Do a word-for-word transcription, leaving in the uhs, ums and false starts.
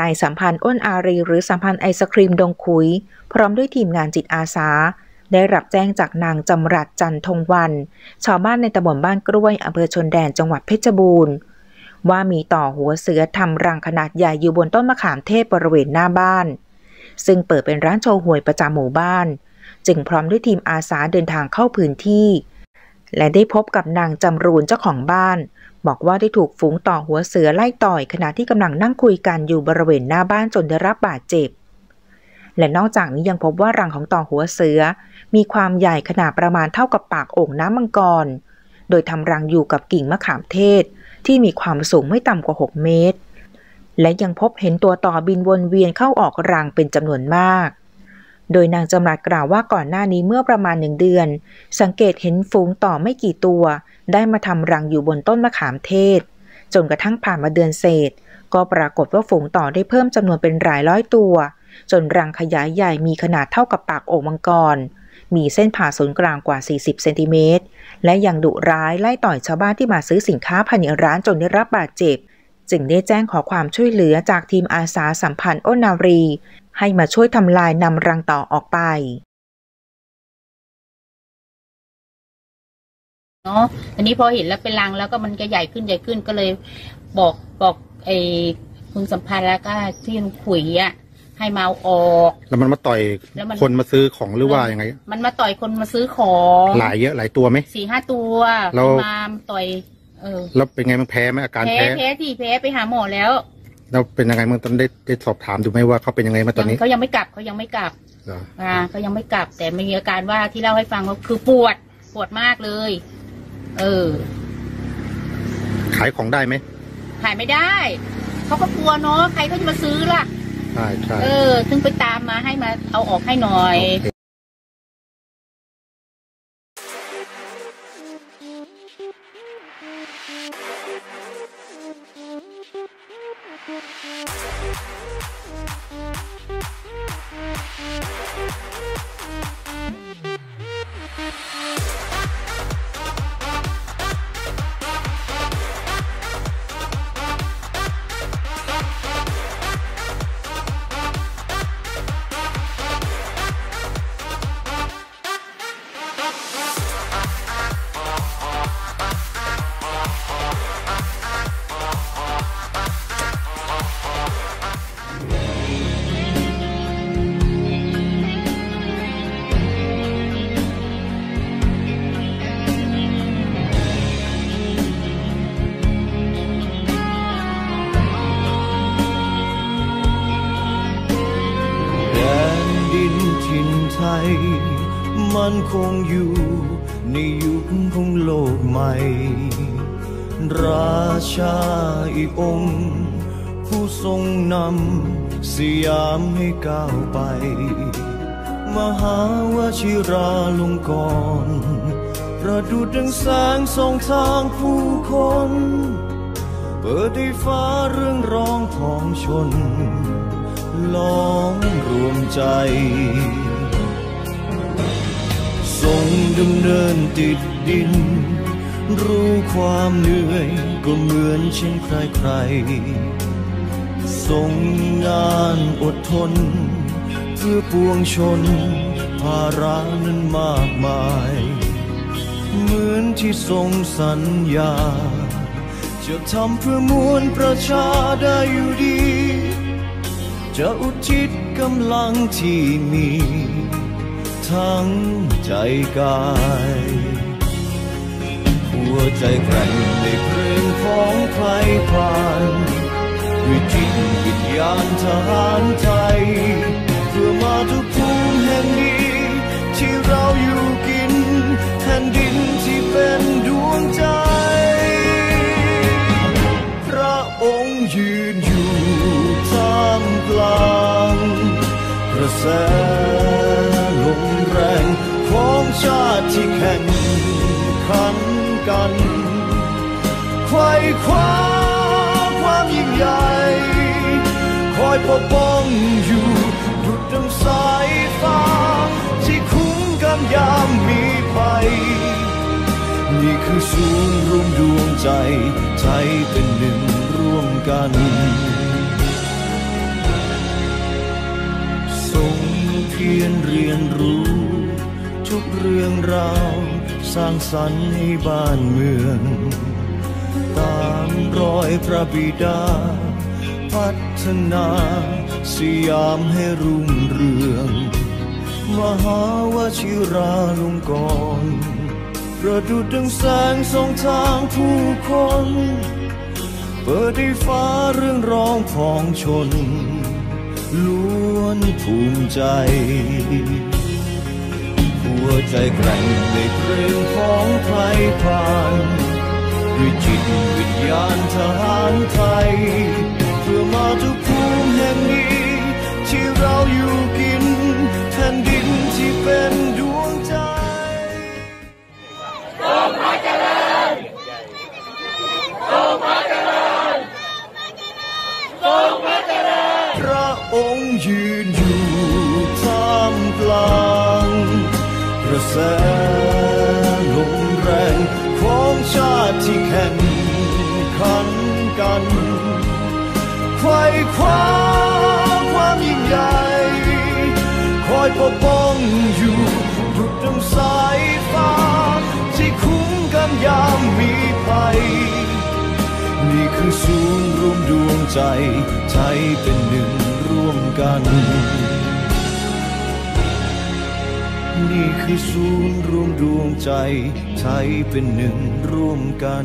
นายสัมพันธ์อ้นอารีหรือสัมพันธ์ไอศครีมดงขุยพร้อมด้วยทีมงานจิตอาสาได้รับแจ้งจากนางจำรัดจันทงวันชาวบ้านในตำบลบ้านกล้วยอำเภอชนแดนจังหวัดเพชรบูรณ์ว่ามีต่อหัวเสือทำรังขนาดใหญ่อยู่บนต้นมะขามเทศบริเวณหน้าบ้านซึ่งเปิดเป็นร้านโชว์หวยประจำหมู่บ้านจึงพร้อมด้วยทีมอาสาเดินทางเข้าพื้นที่และได้พบกับนางจำรูนเจ้าของบ้านบอกว่าได้ถูกฝูงต่อหัวเสือไล่ต่อยขณะที่กำลังนั่งคุยกันอยู่บริเวณหน้าบ้านจนได้รับบาดเจ็บและนอกจากนี้ยังพบว่ารังของต่อหัวเสือมีความใหญ่ขนาดประมาณเท่ากับปากโอ่งน้ำมังกรโดยทำรังอยู่กับกิ่งมะขามเทศที่มีความสูงไม่ต่ำกว่าหกเมตรและยังพบเห็นตัวต่อบินวนเวียนเข้าออกรังเป็นจำนวนมากโดยนางจำรัดกล่าวว่าก่อนหน้านี้เมื่อประมาณหนึ่งเดือนสังเกตเห็นฝูงต่อไม่กี่ตัวได้มาทำรังอยู่บนต้นมะขามเทศจนกระทั่งผ่านมาเดือนเศษก็ปรากฏว่าฝูงต่อได้เพิ่มจำนวนเป็นหลายร้อยตัวจนรังขยายใหญ่มีขนาดเท่ากับปากโอ่งมังกรมีเส้นผ่าศูนย์กลางกว่าสี่สิบเซนติเมตรและยังดุร้ายไล่ต่อยชาวบ้านที่มาซื้อสินค้าภายในร้านจนได้รับบาดเจ็บจึงได้แจ้งขอความช่วยเหลือจากทีมอาสาสัมพันธ์อ้นนารีให้มาช่วยทำลายนำรังต่อออกไปเนาะอันนี้พอเห็นแล้วเป็นรังแล้วก็มันจะใหญ่ขึ้นใหญ่ขึ้นก็เลยบอกบอกไอ้คุณสัมพันธ์แล้วก็ที่มันขุยอ่ะให้มาเอาออกแล้วมันมาต่อยคนมาซื้อของหรือว่ายังไงมันมาต่อยคนมาซื้อของหลายเยอะหลายตัวไหมสี่ห้าตัวแล้วมาต่อยเออแล้วเป็นไงมันแพ้ไหมอาการแพ้แพ้ที่แพ้ไปหาหมอแล้วแล้วเป็นยังไงเมื่อตอนได้ได้สอบถามดูไหมว่าเขาเป็นยังไงมาตอนนี้เขายังไม่กลับเขายังไม่กลับอ่าเขายังไม่กลับแต่มีอาการว่าที่เล่าให้ฟังก็คือปวดปวดมากเลยเออขายของได้ไหมขายไม่ได้เขาก็กลัวเนาะใครเขาจะมาซื้อล่ะใช่ใช่เออถึงไปตามมาให้มาเอาออกให้หน่อยมันคงอยู่ในยุคของโลกใหม่ราชาอีกองค์ผู้ทรงนำสยามให้ก้าวไปมหาวชิราลงกรณ์ประดุจดังแสงส่องทางผู้คนเปิดให้ฟ้าเรื่องร้องของชนล้อมรวมใจทรงดำเนินติดดินรู้ความเหนื่อยก็เหมือนเช่นใครใครทรงงานอดทนเพื่อปวงชนภาระนั้นมากมายเหมือนที่ทรงสัญญาจะทำเพื่อมวลประชาได้อยู่ดีจะอุทิศกำลังที่มีทั้งใจกายหัวใจแกร่งในเพลงของไพร่ด้วยจิตวิญญาณทหารไทยเพื่อมาทุกภูมิแห่งนี้ที่เราอยู่กินแผ่นดินที่เป็นดวงใจพระองค์ยืนอยู่ท่ามกลางกระแสของชาติที่แข่งขันกันไขว่คว้าความยิ่งใหญ่คอยปกป้องอยู่ดุจดังสายฟ้าที่คุ้มกันยามมีภัยนี่คือศูนย์รวมดวงใจไทยเป็นหนึ่งร่วมกัน พียรเรียนรู้ทุกเรื่องราวสร้างสรรค์ให้บ้านเมืองตามรอยพระบิดาพัฒนาสยามให้รุ่งเรืองมหาวชิราลงกรณ์ประดุจดังแสงส่องทางผู้คนเปิดให้ฟ้าเรื่องร้องของชนล้วนภูมิใจหัวใจแกร่งในเพลงของไพผ่านด้วยจิตวิญญาณทหารไทยเพื่อมาทุกภูมิแห่งนี้ที่เราอยู่กินแผ่นดินที่เป็นดวงใจทรงพระเจริญทรงพระเจริญทรงพระเจริญพระองค์ยืนอยู่ท่ามกลางกระแสลมแรงของชาติที่แข่งขันกันไขว่คว้าความยิ่งใหญ่คอยปกป้องอยู่ดุจดังสายฟ้าที่คุ้มกันยามมีภัยนี่คือศูนย์รวมดวงใจไทยเป็นหนึ่งร่วมกันนี่คือศูนย์รวมดวงใจไทยเป็นหนึ่งร่วมกัน